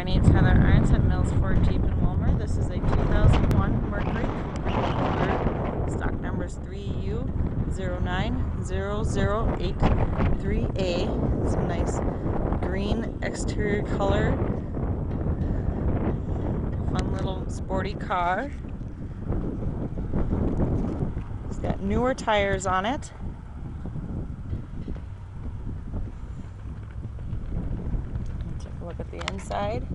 my name's Heather Arntz at Mills Ford Jeep in Wilmer. This is a 2001 Mercury Coupe. Stock number is 3U09008 3A. It's a nice green exterior color. Fun little sporty car. It's got newer tires on it. Look at the inside.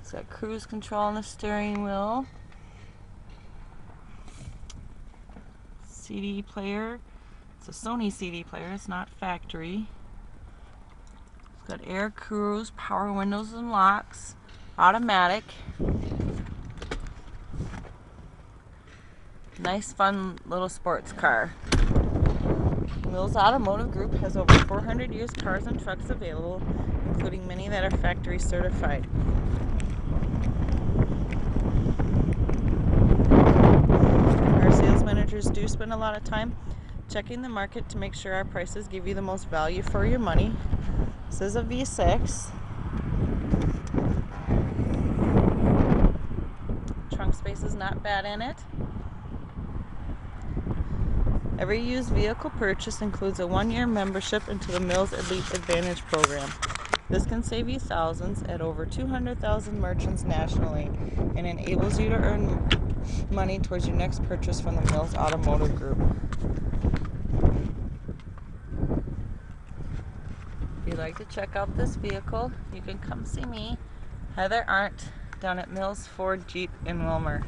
It's got cruise control on the steering wheel, CD player. It's a Sony CD player, it's not factory. It's got air cruise, power windows and locks, automatic. Nice fun little sports car. Mills Automotive Group has over 400 used cars and trucks available, including many that are factory certified. Our sales managers do spend a lot of time checking the market to make sure our prices give you the most value for your money. This is a V6. Trunk space is not bad in it. Every used vehicle purchase includes a one-year membership into the Mills Elite Advantage Program. This can save you thousands at over 200,000 merchants nationally and enables you to earn money towards your next purchase from the Mills Automotive Group. If you'd like to check out this vehicle, you can come see me, Heather Arndt, down at Mills Ford Jeep in Wilmer.